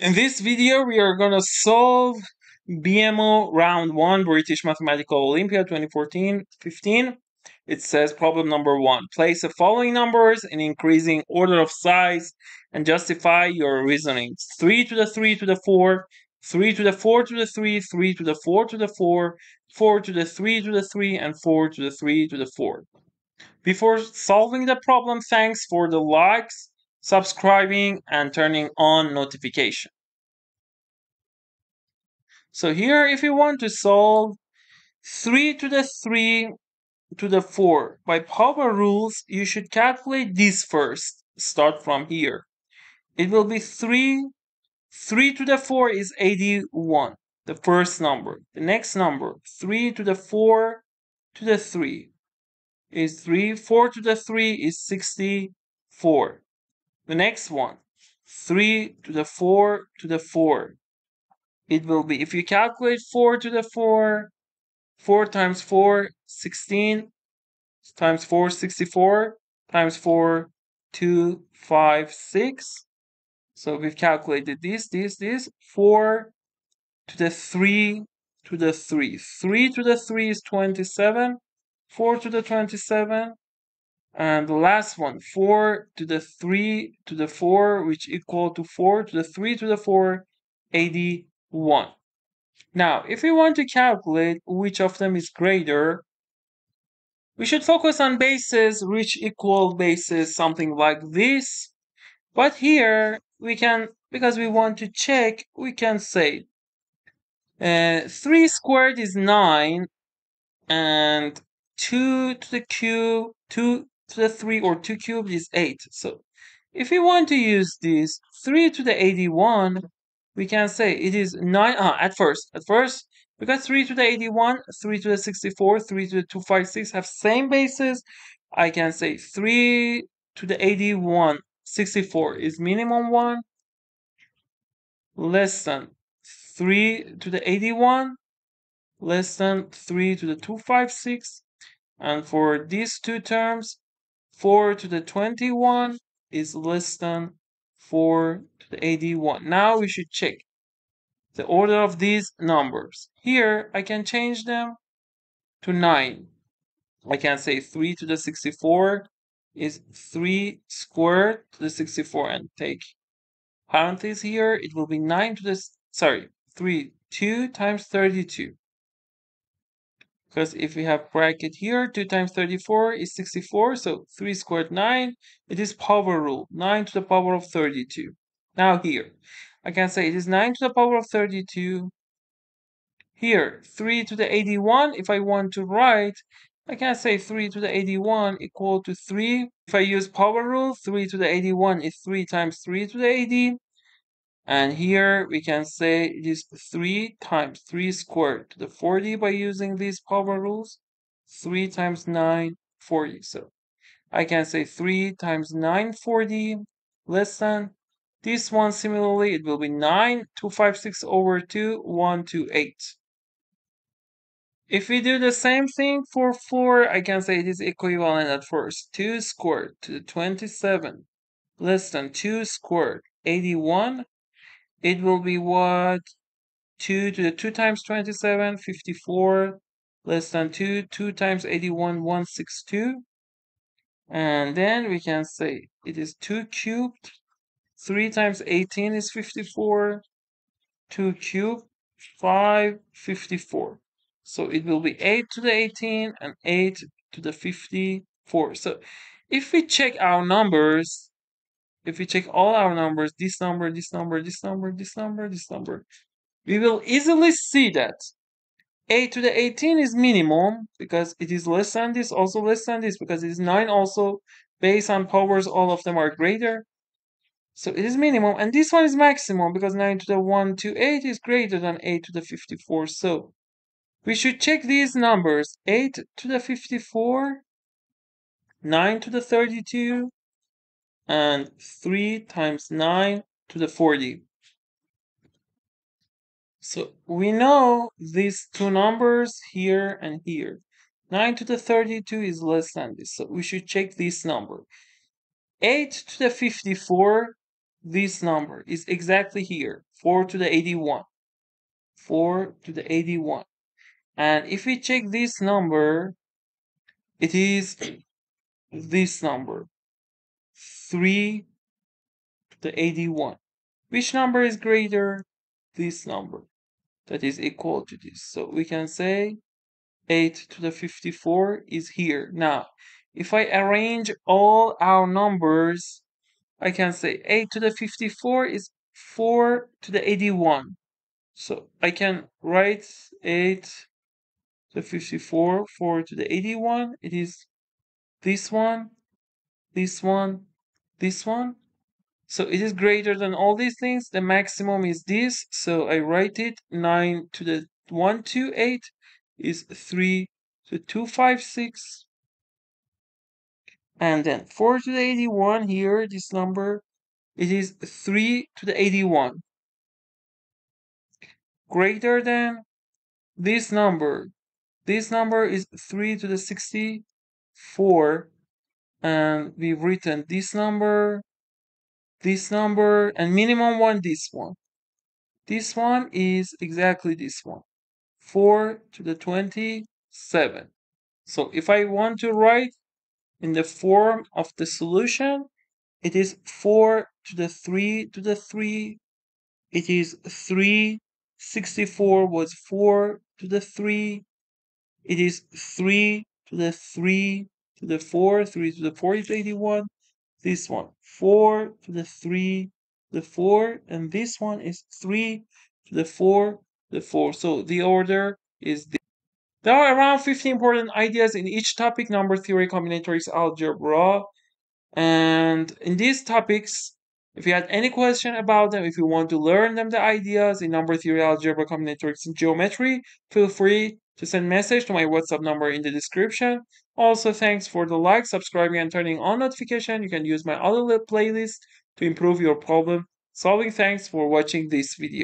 In this video, we are going to solve BMO Round 1, British Mathematical Olympiad 2014-15. It says problem number 1. Place the following numbers in increasing order of size and justify your reasoning. 3 to the 3 to the 4, 3 to the 4 to the 3, 3 to the 4 to the 4, 4 to the 3, and 4 to the 3 to the 4. Before solving the problem, thanks for the likes, subscribing, and turning on notification. So here, if you want to solve 3 to the 3 to the 4 by power rules, you should calculate this first. Start from here. It will be 3. 3 to the 4 is 81, the first number. The next number, 3 to the 4 to the 3 is 3. 4 to the 3 is 64. The next one, 3 to the 4 to the 4. It will be, if you calculate 4 to the 4, 4 times 4, 16, times 4, 64, times 4, 2, 5, 6. So we've calculated this. 4 to the 3 to the 3. 3 to the 3 is 27, 4 to the 27. And the last one, 4 to the 3 to the 4, which equal to 4 to the 3 to the 4, 81. Now, if we want to calculate which of them is greater, we should focus on bases which equal bases, something like this. But here, we can, because we want to check, we can say 3 squared is 9, and 2 to the cube, 2 to the 3 or 2 cubed is 8. So if we want to use this 3 to the 81, we can say it is 9. At first, because 3 to the 81, 3 to the 64, 3 to the 256 have same bases, I can say 3 to the 81, 64 is minimum 1, less than 3 to the 81, less than 3 to the 256. And for these two terms, 4 to the 21 is less than 4 to the 81. Now we should check the order of these numbers. Here, I can change them to 9. I can say 3 to the 64 is 3 squared to the 64. And take parentheses here, it will be 2 times 32. Because if we have bracket here, 2 times 34 is 64, so 3 squared 9, it is power rule, 9 to the power of 32. Now here, I can say it is 9 to the power of 32. Here, 3 to the 81, if I want to write, I can say 3 to the 81 equal to 3. If I use power rule, 3 to the 81 is 3 times 3 to the 80. And here we can say it is 3 times 3 squared to the 40 by using these power rules. 3 times 9, 40. So I can say 3 times 9, 40 less than this one. Similarly, it will be 9, 256 over 2, 128. If we do the same thing for 4, I can say it is equivalent at first. 2 squared to the 27 less than 2 squared, 81. It will be what? 2 to the 2 times 27, 54, less than 2, 2 times 81, 162. And then we can say it is 2 cubed, 3 times 18 is 54, 2 cubed, 5, 54. So it will be 8 to the 18 and 8 to the 54. So if we check our numbers, if we check all our numbers, this number, this number, this number, this number, this number, we will easily see that 8 to the 18 is minimum because it is less than this, also less than this, because it is 9 also. Based on powers, all of them are greater. So it is minimum. And this one is maximum because 9 to the 128 is greater than 8 to the 54. So we should check these numbers. 8 to the 54, 9 to the 32, and 3 times 9 to the 40. So we know these two numbers here and here. 9 to the 32 is less than this, so we should check this number. 8 to the 54 this number is exactly here, 4 to the 81. 4 to the 81. And if we check this number, it is this number, 3 to the 81. Which number is greater? This number that is equal to this. So we can say 8 to the 54 is here. Now, if I arrange all our numbers, I can say 8 to the 54 is 4 to the 81. So I can write 8 to the 54, 4 to the 81. It is this one, this one, this one. So it is greater than all these things. The maximum is this. So I write it 9 to the 128 is 3 to 256. And then 4 to the 81 here, this number, it is 3 to the 81. Greater than this number. This number is 3 to the 64. And we've written this number, and minimum one, this one. This one is exactly this one, 4 to the 27. So if I want to write in the form of the solution, it is 4 to the 3 to the 3. It is 3. 64 was 4 to the 3. It is 3 to the 3 to the 4. 3 to the 4 is 81. This one, 4 to the 3, the 4. And this one is 3 to the 4, the 4. So the order is this. There are around 50 important ideas in each topic, number theory, combinatorics, algebra. And in these topics, if you had any question about them, if you want to learn them, the ideas in number theory, algebra, combinatorics, and geometry, feel free to send a message to my WhatsApp number in the description. Also, thanks for the like, subscribing, and turning on notification. You can use my other playlist to improve your problem solving. Thanks for watching this video.